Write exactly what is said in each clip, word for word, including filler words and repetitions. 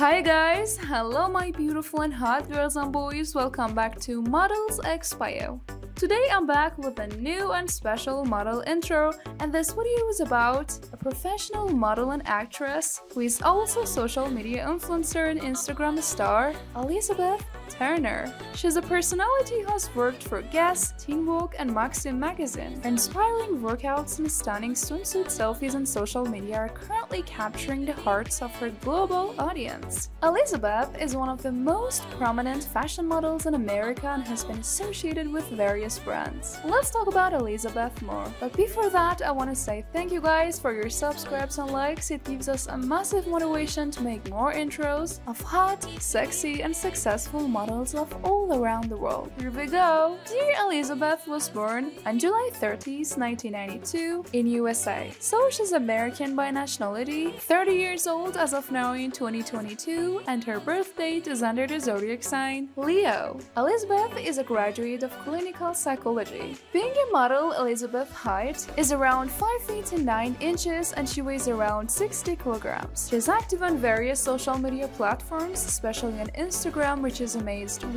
Hi guys! Hello my beautiful and hot girls and boys, welcome back to Models X Bio. Today I'm back with a new and special model intro, and this video is about a professional model and actress who is also social media influencer and Instagram star, Elizabeth Turner. She's a personality who has worked for Guess, Teen Vogue, and Maxim magazine. Her inspiring workouts and stunning swimsuit selfies on social media are currently capturing the hearts of her global audience. Elizabeth is one of the most prominent fashion models in America and has been associated with various brands. Let's talk about Elizabeth more, but before that I want to say thank you guys for your subscribes and likes. It gives us a massive motivation to make more intros of hot, sexy, and successful models. models of all around the world. Here we go! Dear Elizabeth was born on July thirtieth, nineteen ninety-two in U S A, so she's American by nationality, thirty years old as of now in twenty twenty-two, and her birth date is under the zodiac sign Leo. Elizabeth is a graduate of clinical psychology. Being a model, Elizabeth's height is around five feet and nine inches and she weighs around sixty kilograms. She's active on various social media platforms, especially on Instagram, which is amazing.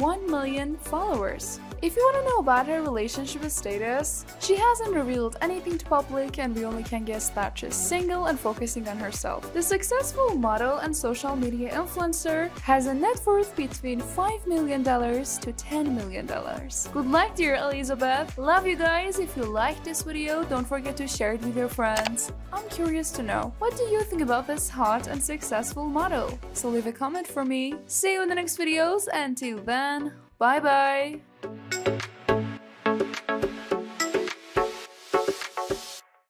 one million followers. If you want to know about her relationship status, she hasn't revealed anything to public and we only can guess that she's single and focusing on herself. The successful model and social media influencer has a net worth between five million dollars to ten million dollars. Good luck dear Elizabeth! Love you guys! If you liked this video, don't forget to share it with your friends. I'm curious to know, what do you think about this hot and successful model? So leave a comment for me. See you in the next videos, and till then, bye bye!